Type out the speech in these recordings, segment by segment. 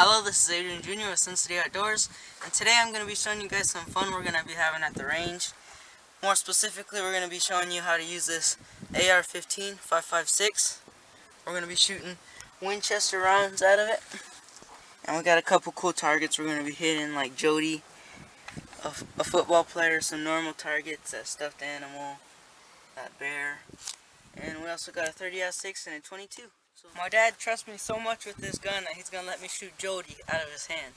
Hello, this is Adrian Jr. with Sin City Outdoors, and today I'm going to be showing you guys some fun we're going to be having at the range. More specifically, we're going to be showing you how to use this AR-15 5.56. We're going to be shooting Winchester rounds out of it, and we got a couple cool targets we're going to be hitting, like Jody, a football player, some normal targets, that stuffed animal, that bear, and we also got a 30-06 and a 22. So my dad trusts me so much with this gun that he's gonna let me shoot Jody out of his hand.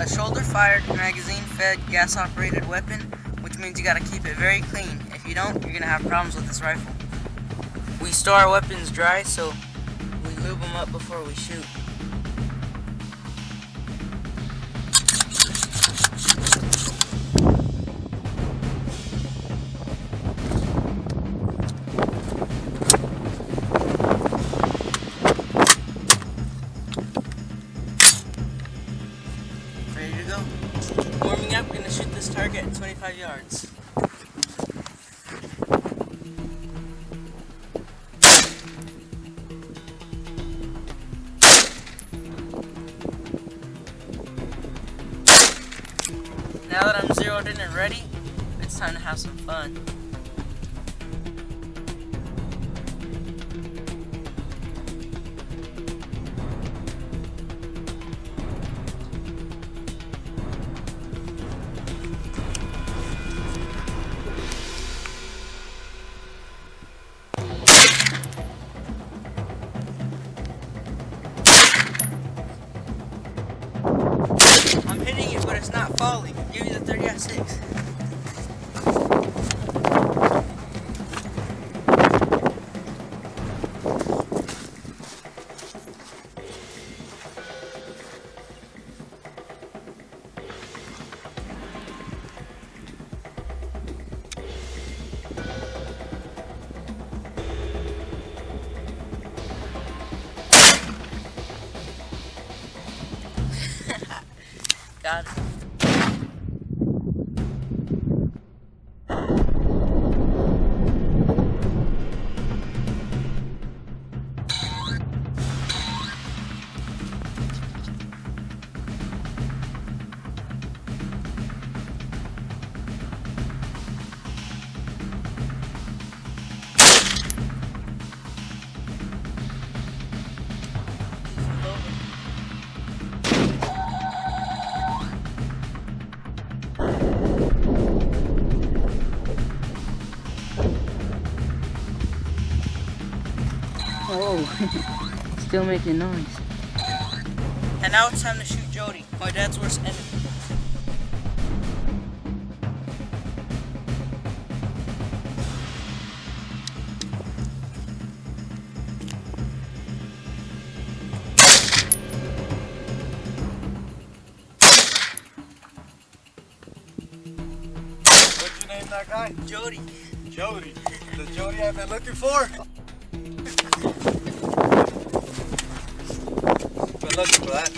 A shoulder-fired, magazine-fed, gas-operated weapon, which means you gotta keep it very clean. If you don't, you're gonna have problems with this rifle. We store our weapons dry, so we lube them up before we shoot. Warming up, gonna shoot this target at 25 yards. Now that I'm zeroed in and ready, it's time to have some fun. It's not falling. Give me the 30-06. Got it. Oh, still making noise. And now it's time to shoot Jody, my dad's worst enemy. What'd you name that guy? Jody. Jody. The Jody I've been looking for? Been looking for that.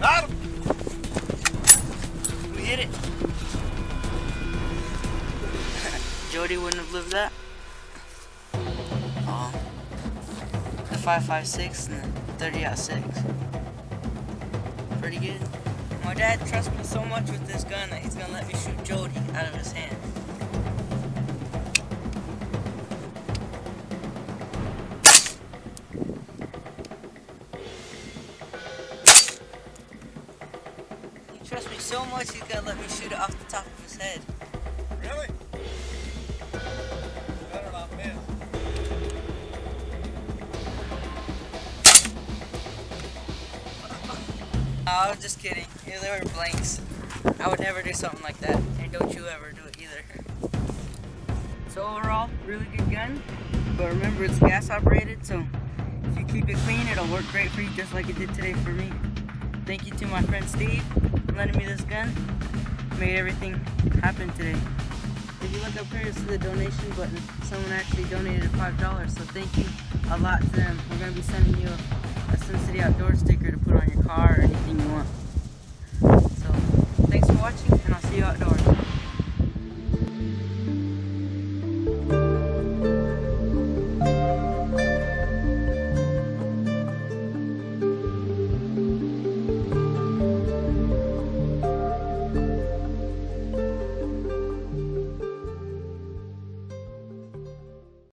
Got him! We hit it. Jody wouldn't have lived that. Oh. The 5.56 and the 30-06. Pretty good. My dad trusts me so much with this gun that he's gonna let me shoot Jody out of his hand. He trusts me so much he's gonna let me shoot it off the top of his head. Really? Better not miss. I was just kidding. Yeah, they were blanks. I would never do something like that, and don't you ever do it either. So overall, really good gun. But remember, it's gas operated, so if you keep it clean, it'll work great for you, just like it did today for me. Thank you to my friend Steve for lending me this gun. Made everything happen today. If you look up here, you'll see the donation button. Someone actually donated $5, so thank you a lot to them. We're going to be sending you a Sin City Outdoors sticker to put on your car or anything you want.